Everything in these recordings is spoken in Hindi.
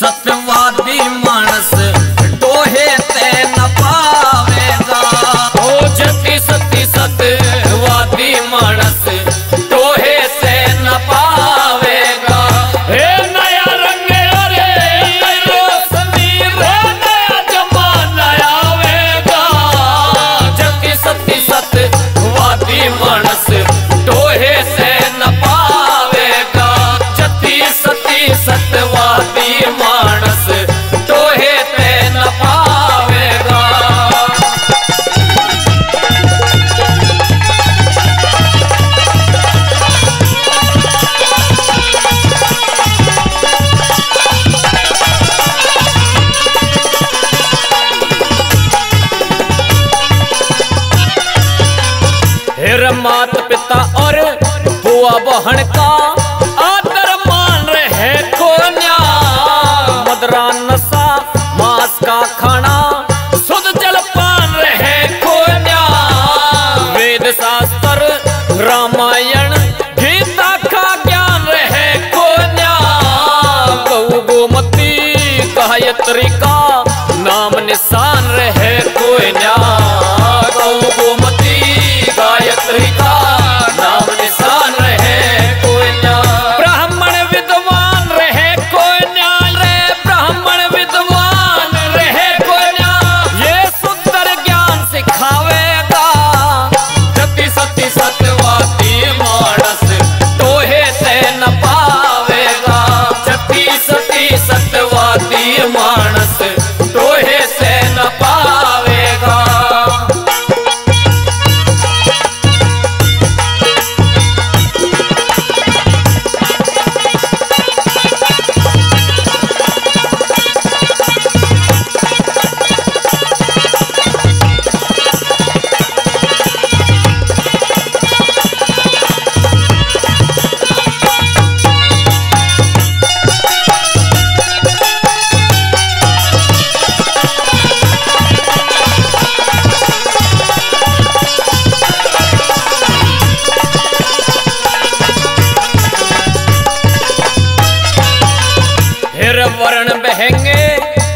सत्यवादी मानस दोहे ते न पावेगा। ओ जति सती सत्यवादी मानस दोहे ते न पावेगा। हे नया रंग अरे नई रोशनी रे नया जमाना आवेगा। जति सती सत्यवादी मानस दोहे ते न पावेगा। जति सती सत्यवादी माता पिता और बुआ बहन का आदर मान रहे कोन्या। मदरा नशा मांस का खाना शुद्ध जल पान रहे कोन्या। वेद शास्त्र रामायण गीता का ज्ञान रहे कोन्या। गौ गोमती का यत्री का नाम निशान रहे कोन्या। गौ गोमती गायत्री का नाम निशान रहे कोन्या। ब्राह्मण विद्वान रहे कोन्या रे ब्राह्मण विद्वान रहे कोन्या। ये सुंदर ज्ञान सिखावेगा। जति सती सत्यवादी मानस तोहे ते न पावेगा। जति सती सत्यवादी मानस तोहे ते न पावेगा। वरण बहेंगे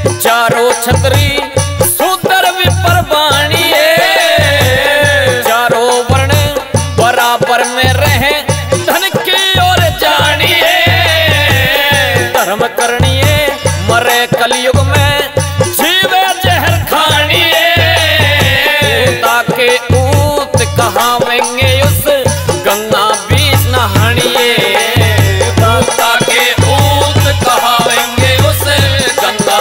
चारों छतरी सूत्र विपर बाणी। चारों वर्ण बराबर में रहे धन की ओर जानिए। धर्म करनिए मरे कलयुग में जीवे जहर खानिए। ताके ऊत कहावेंगे उस गंगा बीच नहानिए। ताके ऊत कहावेंगे उस गंगा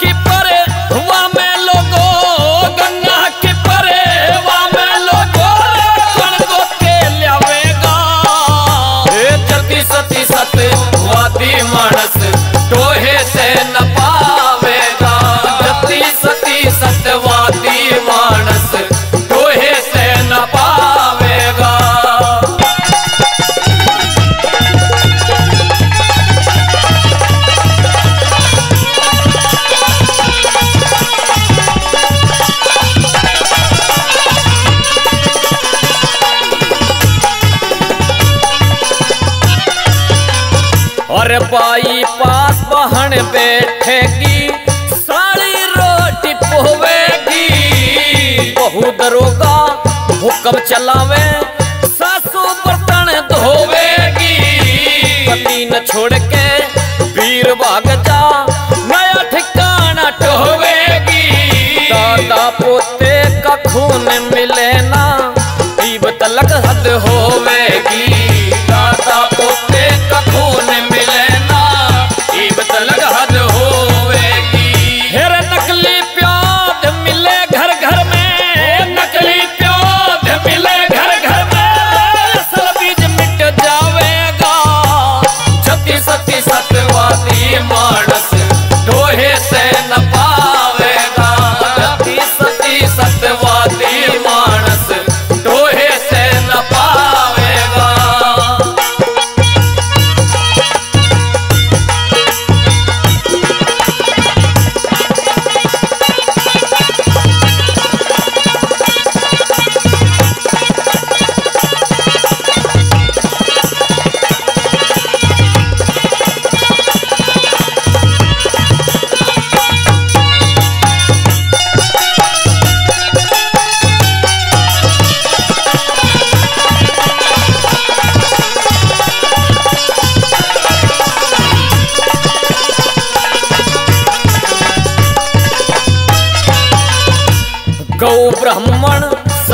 की परवा में लोगो। गंगा की परवा में लोगो को तेल आवेगा। जति सती सत्यवादी मानस तोहे ते न पावेगा। जति सती सत्यवादी मानस तोहे ते न पावेगा। और बाई पास बहन बैठेगी सारी रोटी पोवेगी। बहु दरोगा हुक्म चलावे सासू बर्तन धोवेगी। पति न छोड़ के वीर भाग जा नया ठिकाना ढोवेगी। दादा पोते का खून मिले ना जीव तलक हद होवेगी। दादा पोते का खून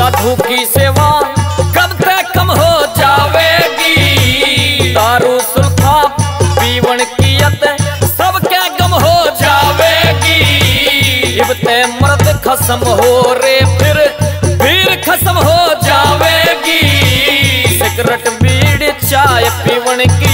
साधु की सेवा कब तक कम हो जावेगी। दारू सुल्फा पीवन की अत सबके कम हो जावेगी। इबते मर्द खसम हो रे फिर खसम हो जावेगी। सिगरेट बीड़ी चाय पीवन की